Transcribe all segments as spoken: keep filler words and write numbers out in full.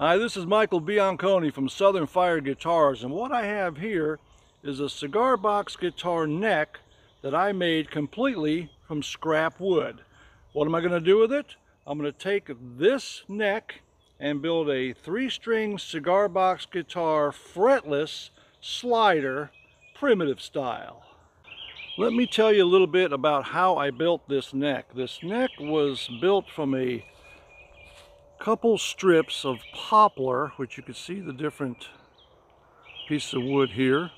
Hi, this is Michael Bianconi from Southern Fire Guitars, and what I have here is a cigar box guitar neck that I made completely from scrap wood. What am I going to do with it? I'm going to take this neck and build a three-string cigar box guitar fretless slider primitive style. Let me tell you a little bit about how I built this neck. This neck was built from a couple strips of poplar, which you can see the different pieces of wood here,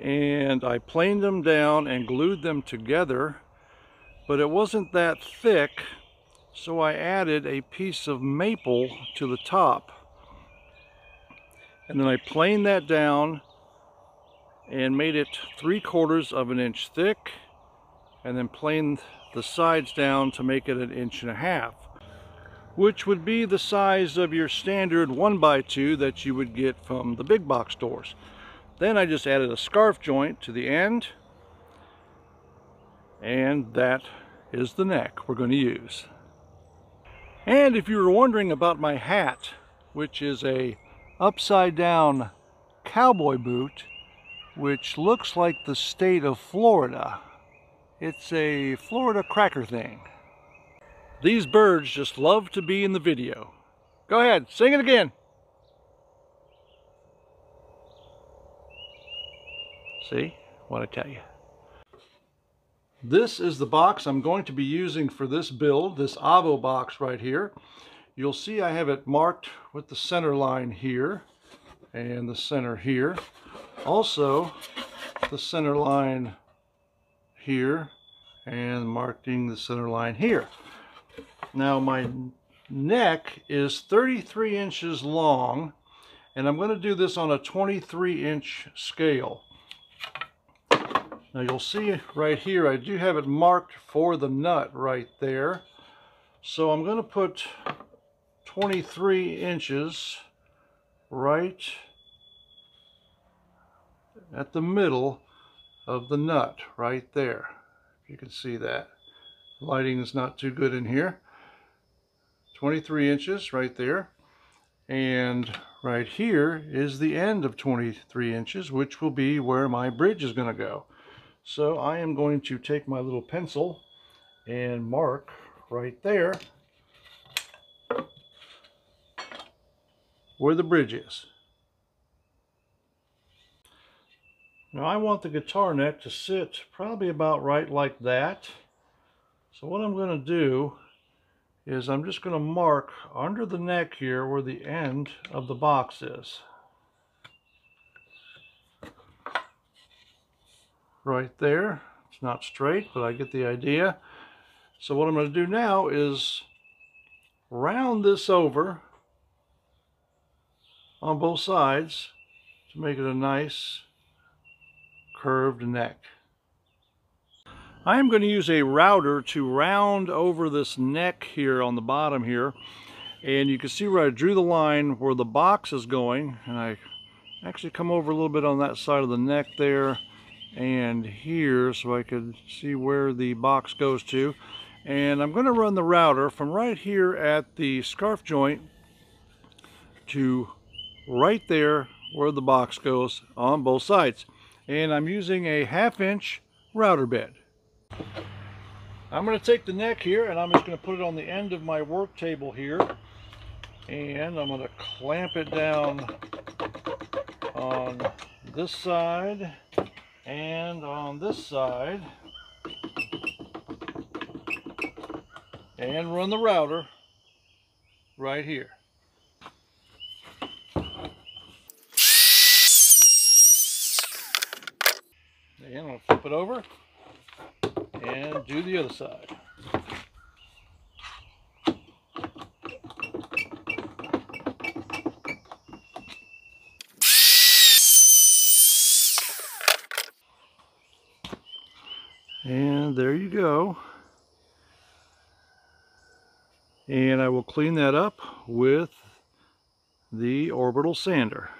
and I planed them down and glued them together, but it wasn't that thick, so I added a piece of maple to the top, and then I planed that down and made it three quarters of an inch thick, and then planed the sides down to make it an inch and a half, which would be the size of your standard one by two that you would get from the big box stores. Then I just added a scarf joint to the end, and that is the neck we're going to use. And if you were wondering about my hat, which is a upside down cowboy boot, which looks like the state of Florida. It's a Florida cracker thing. These birds just love to be in the video. Go ahead, sing it again. See what I tell you. This is the box I'm going to be using for this build, this Avo box right here. You'll see I have it marked with the center line here and the center here. Also, the center line here and marking the center line here. Now my neck is thirty-three inches long, and I'm going to do this on a twenty-three inch scale. Now you'll see right here I do have it marked for the nut right there. So I'm going to put twenty-three inches right at the middle of the nut right there. You can see that. Lighting is not too good in here. twenty-three inches right there, and right here is the end of twenty-three inches, which will be where my bridge is going to go. So I am going to take my little pencil and mark right there where the bridge is. Now I want the guitar neck to sit probably about right like that. So what I'm going to do is I'm just going to mark under the neck here where the end of the box is. Right there. It's not straight, but I get the idea. So what I'm going to do now is round this over on both sides to make it a nice curved neck. I am going to use a router to round over this neck here on the bottom here, and you can see where I drew the line where the box is going, and I actually come over a little bit on that side of the neck there and here so I could see where the box goes to. And I'm going to run the router from right here at the scarf joint to right there where the box goes on both sides, and I'm using a half inch router bed. I'm going to take the neck here and I'm just going to put it on the end of my work table here, and I'm going to clamp it down on this side and on this side and run the router right here. And I'm going to flip it over and do the other side. And there you go. And I will clean that up with the orbital sander.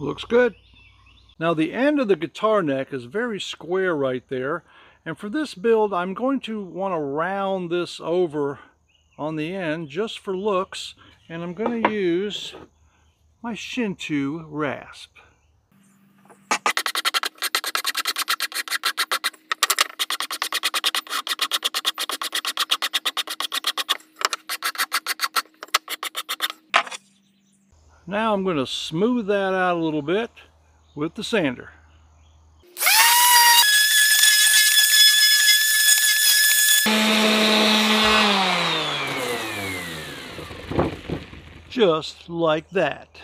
Looks good. Now the end of the guitar neck is very square right there, and for this build I'm going to want to round this over on the end just for looks, and I'm going to use my Shinto rasp. Now I'm going to smooth that out a little bit with the sander. Just like that.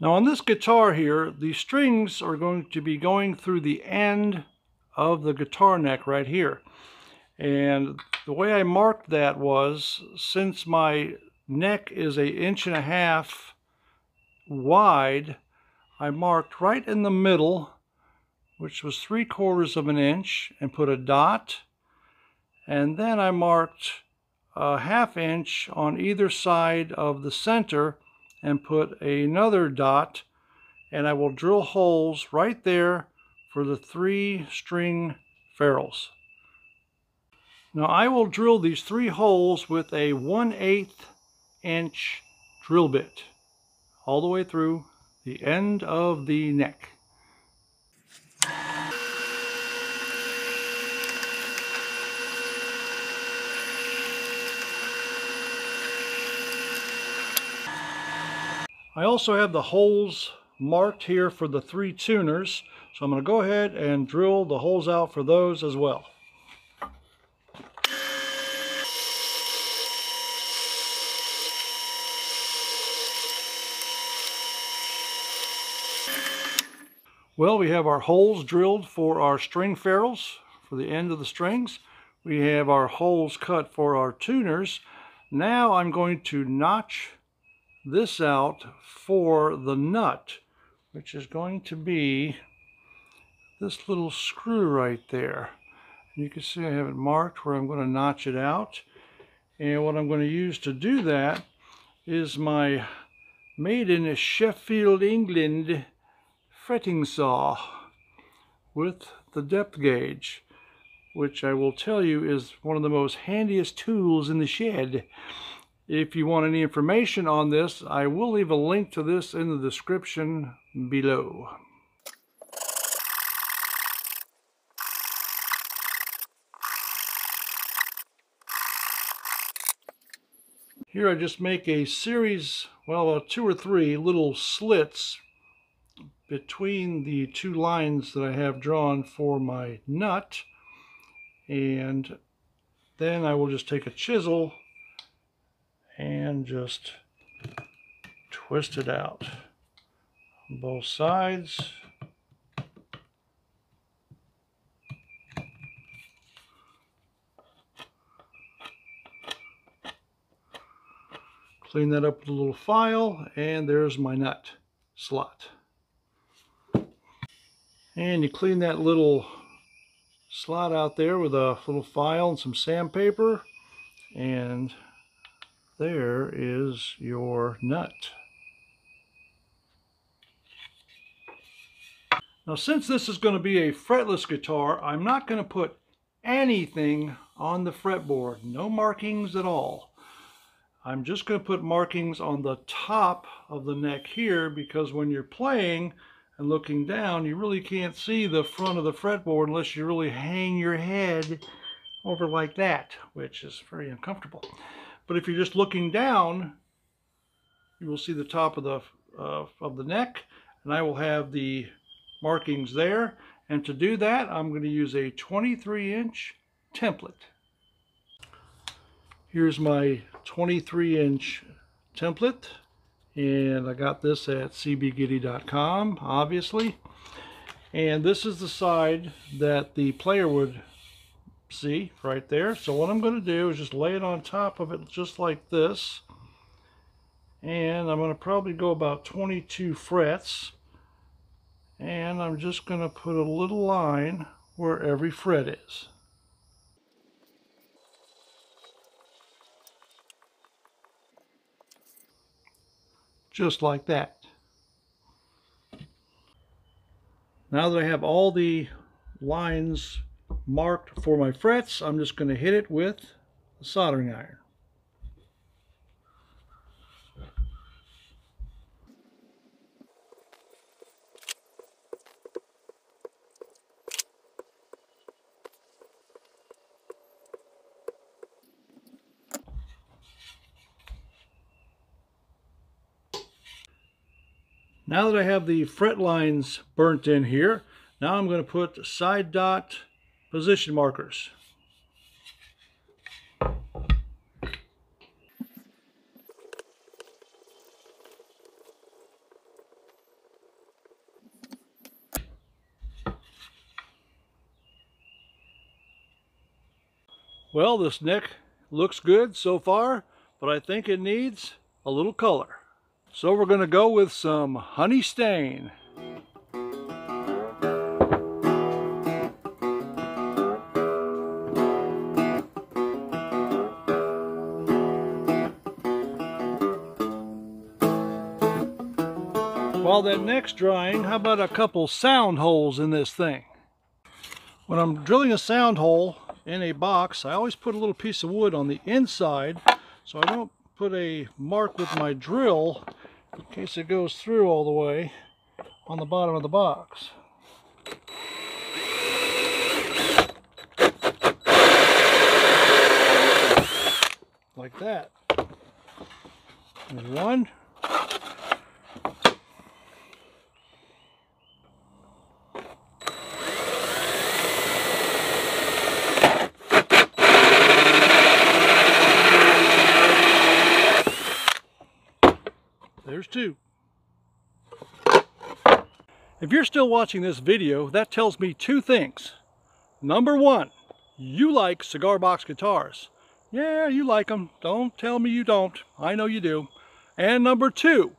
Now on this guitar here, the strings are going to be going through the end of the guitar neck right here. And the way I marked that was, since my neck is an inch and a half wide, I marked right in the middle, which was three quarters of an inch, and put a dot, and then I marked a half inch on either side of the center and put another dot, and I will drill holes right there for the three string ferrules. Now I will drill these three holes with a one eighth inch drill bit all the way through the end of the neck. I also have the holes marked here for the three tuners, so I'm going to go ahead and drill the holes out for those as well. Well, we have our holes drilled for our string ferrules, for the end of the strings. We have our holes cut for our tuners. Now I'm going to notch this out for the nut, which is going to be this little screw right there. You can see I have it marked where I'm going to notch it out. And what I'm going to use to do that is my made in Sheffield, England fretting saw with the depth gauge, which I will tell you is one of the most handiest tools in the shed. If you want any information on this, I will leave a link to this in the description below. Here I just make a series, well, two or three little slits between the two lines that I have drawn for my nut, and then I will just take a chisel and just twist it out on both sides. Clean that up with a little file, and there's my nut slot. And you clean that little slot out there with a little file and some sandpaper, and there is your nut. Now, since this is going to be a fretless guitar, I'm not going to put anything on the fretboard, no markings at all. I'm just going to put markings on the top of the neck here, because when you're playing and looking down, you really can't see the front of the fretboard unless you really hang your head over like that, which is very uncomfortable. But if you're just looking down, you will see the top of the uh, of the neck, and I will have the markings there. And to do that, I'm going to use a twenty-three inch template. Here's my twenty-three inch template. And I got this at c b giddy dot com, obviously. And this is the side that the player would see right there. So what I'm going to do is just lay it on top of it just like this. And I'm going to probably go about twenty-two frets. And I'm just going to put a little line where every fret is. Just like that. Now that I have all the lines marked for my frets, I'm just going to hit it with a soldering iron. Now that I have the fret lines burnt in here, now I'm going to put side dot position markers. Well, this neck looks good so far, but I think it needs a little color. So we're going to go with some honey stain. While that neck's drying, how about a couple sound holes in this thing? When I'm drilling a sound hole in a box, I always put a little piece of wood on the inside so I don't put a mark with my drill in case it goes through all the way on the bottom of the box. Like that. There's one. There's two. If you're still watching this video, that tells me two things. Number one, you like cigar box guitars. Yeah, you like them. Don't tell me you don't. I know you do. And number two,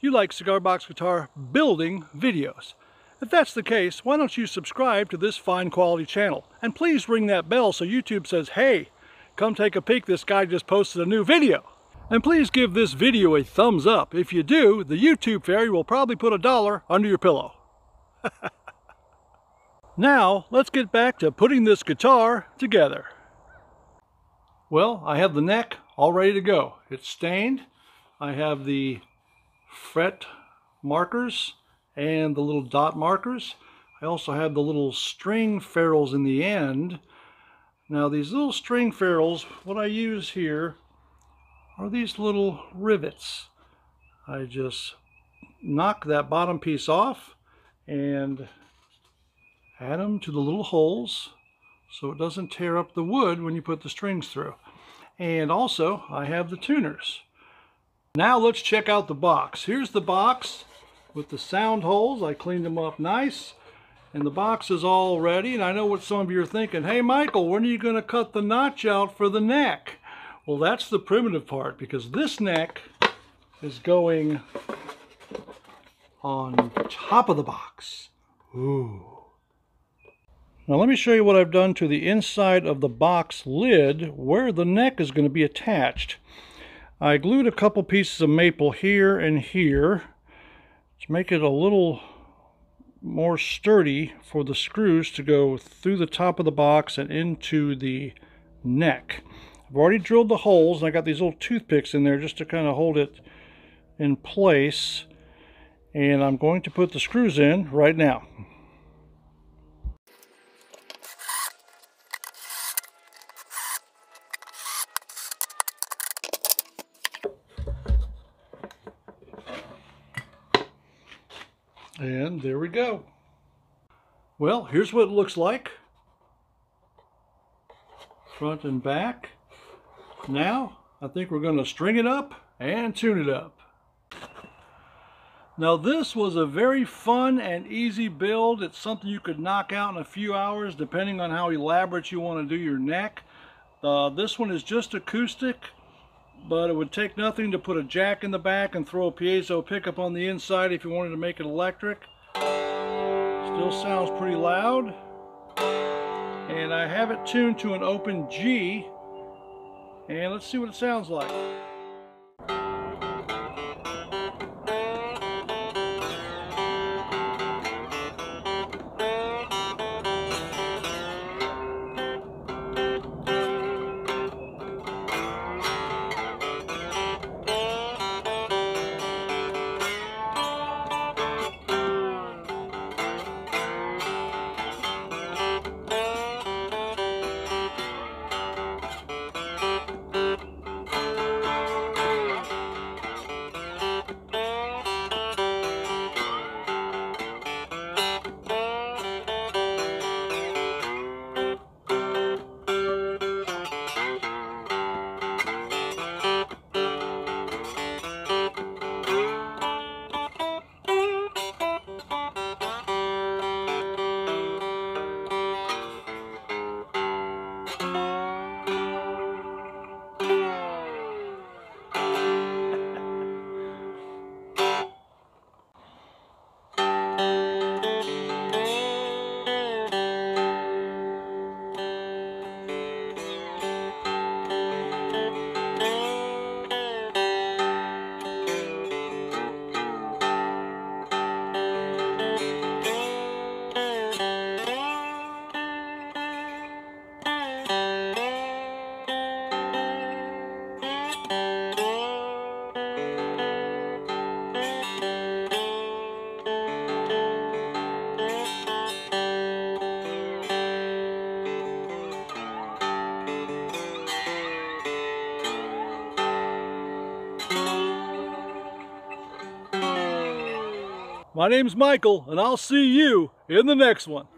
you like cigar box guitar building videos. If that's the case, why don't you subscribe to this fine quality channel? And please ring that bell so YouTube says, hey, come take a peek. This guy just posted a new video. And please give this video a thumbs up. If you do, the YouTube fairy will probably put a dollar under your pillow. Now, let's get back to putting this guitar together. Well, I have the neck all ready to go. It's stained. I have the fret markers and the little dot markers. I also have the little string ferrules in the end. Now, these little string ferrules, what I use here are these little rivets. I just knock that bottom piece off and add them to the little holes so it doesn't tear up the wood when you put the strings through. And also I have the tuners. Now let's check out the box. Here's the box with the sound holes. I cleaned them up nice and the box is all ready. And I know what some of you are thinking, hey Michael, when are you going to cut the notch out for the neck? Well, that's the primitive part, because this neck is going on top of the box. Ooh. Now let me show you what I've done to the inside of the box lid where the neck is going to be attached. I glued a couple pieces of maple here and here to make it a little more sturdy for the screws to go through the top of the box and into the neck. I've already drilled the holes and I got these little toothpicks in there just to kind of hold it in place, and I'm going to put the screws in right now. And there we go. Well, here's what it looks like. Front and back. Now, I think we're going to string it up and tune it up. Now, this was a very fun and easy build. It's something you could knock out in a few hours, depending on how elaborate you want to do your neck. Uh, this one is just acoustic, but it would take nothing to put a jack in the back and throw a piezo pickup on the inside if you wanted to make it electric. Still sounds pretty loud. And I have it tuned to an open G. And let's see what it sounds like. My name's Michael, and I'll see you in the next one.